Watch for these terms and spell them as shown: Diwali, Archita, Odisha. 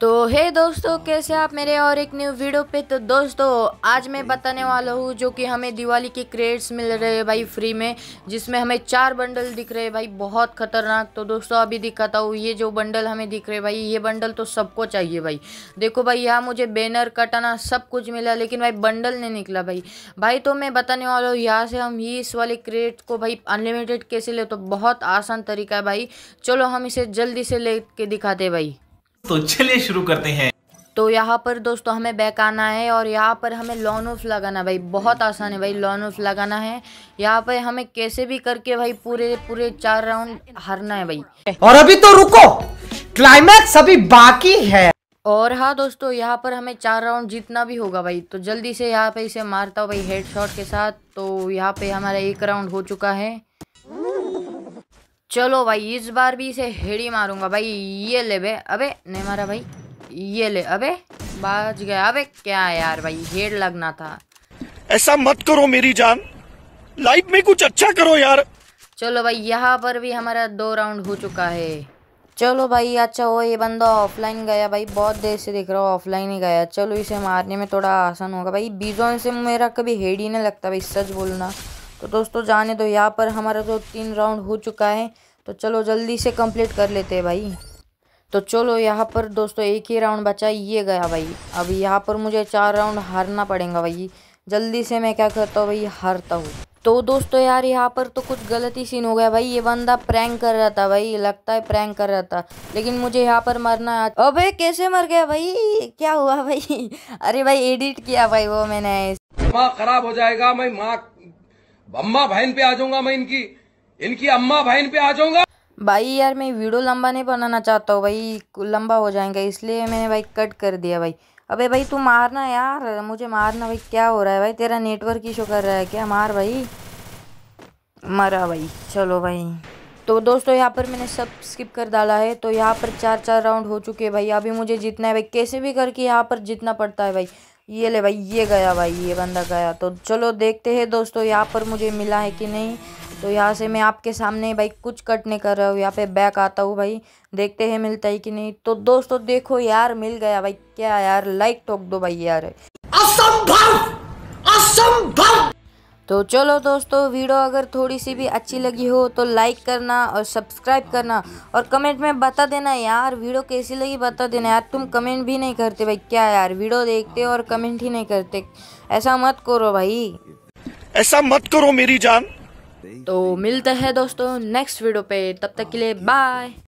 तो हे दोस्तों, कैसे आप मेरे और एक न्यू वीडियो पे। तो दोस्तों आज मैं बताने वाला हूँ जो कि हमें दिवाली के क्रेडिट्स मिल रहे हैं भाई फ्री में, जिसमें हमें 4 बंडल दिख रहे हैं भाई, बहुत खतरनाक। तो दोस्तों अभी दिखाता हूँ ये जो बंडल हमें दिख रहे भाई, ये बंडल तो सबको चाहिए भाई। देखो भाई यहाँ मुझे बैनर कटाना सब कुछ मिला, लेकिन भाई बंडल नहीं निकला भाई। तो मैं बताने वाला हूँ यहाँ से हम ये इस वाले क्रेडिट को भाई अनलिमिटेड कैसे ले। तो बहुत आसान तरीका है भाई, चलो हम इसे जल्दी से ले के दिखाते भाई। तो चलिए शुरू करते हैं। तो यहाँ पर दोस्तों हमें बैक आना है और यहाँ पर हमें लॉन ऑफ लगाना भाई, बहुत आसान है भाई। लॉन ऑफ लगाना है यहाँ पर हमें, कैसे भी करके भाई पूरे 4 राउंड हारना है भाई। और अभी तो रुको, क्लाइमैक्स अभी बाकी है। और हाँ दोस्तों यहाँ पर हमें 4 राउंड जीतना भी होगा भाई। तो जल्दी से यहाँ पे इसे मारता हूँ भाई हेडशॉट के साथ। तो यहाँ पे हमारा 1 राउंड हो चुका है। चलो भाई इस बार भी इसे हेड ही मारूंगा भाई। ये ले बे, अबे नहीं मारा भाई। ये ले, अबे बच गया। अबे क्या यार भाई, हेड लगना था। ऐसा मत करो मेरी जान, लाइफ में कुछ अच्छा करो यार। चलो भाई यहाँ पर भी हमारा 2 राउंड हो चुका है। चलो भाई अच्छा हो ये बंदा ऑफलाइन गया भाई, बहुत देर से देख रहा हूँ ऑफलाइन ही गया। चलो इसे मारने में थोड़ा आसान होगा भाई। बीजों से मेरा कभी हेड ही नहीं लगता भाई, सच बोलना। तो दोस्तों जाने दो, यहाँ पर हमारा तो 3 राउंड हो चुका है। तो चलो जल्दी से कंप्लीट कर लेते हैं भाई। तो चलो यहाँ पर दोस्तों 1 ही राउंड बचा, ये गया भाई। अब यहाँ पर मुझे 4 राउंड हारना पड़ेगा भाई। जल्दी से मैं क्या करता हूँ भाई, हारता हूँ। तो दोस्तों यार यहाँ पर तो कुछ गलत ही सीन हो गया भाई, ये बंदा प्रैंक कर रहा था भाई, लगता है प्रैंक कर रहा था। लेकिन मुझे यहाँ पर मरना है। अबे कैसे मर गया भाई, क्या हुआ भाई। अरे भाई एडिट किया भाई वो मैंने। दिमाग खराब हो जाएगा, मैं माँ अम्मा बहन पे आ जाऊंगा, मैं इनकी अम्मा बहन पे आ जाऊंगा भाई। यार मैं वीडियो लंबा नहीं बनाना चाहता हूँ भाई, लंबा हो जाएगा इसलिए मैंने भाई कट कर दिया भाई। अबे भाई तू मारना यार, मुझे मारना भाई। क्या हो रहा है भाई, तेरा नेटवर्क इशू कर रहा है क्या? मार भाई, मरा भाई। चलो भाई तो दोस्तों यहाँ पर मैंने सब स्किप कर डाला है। तो यहाँ पर 4 राउंड हो चुके हैं भाई। अभी मुझे जीतना है भाई, कैसे भी करके यहाँ पर जीतना पड़ता है भाई। ये ले भाई, ये गया भाई, ये बंदा गया। तो चलो देखते हैं दोस्तों यहाँ पर मुझे मिला है कि नहीं। तो यहाँ से मैं आपके सामने भाई कुछ कट नहीं कर रहा हूँ, यहाँ पे बैक आता हूँ भाई, देखते हैं मिलता है कि नहीं। तो दोस्तों देखो यार मिल गया भाई। क्या यार, लाइक ठोक दो भाई यार, असंभव असंभव। तो चलो दोस्तों वीडियो अगर थोड़ी सी भी अच्छी लगी हो तो लाइक करना और सब्सक्राइब करना और कमेंट में बता देना यार वीडियो कैसी लगी, बता देना यार। तुम कमेंट भी नहीं करते भाई, क्या यार वीडियो देखते और कमेंट ही नहीं करते, ऐसा मत करो भाई, ऐसा मत करो मेरी जान। तो मिलते हैं दोस्तों नेक्स्ट वीडियो पे, तब तक के लिए बाय।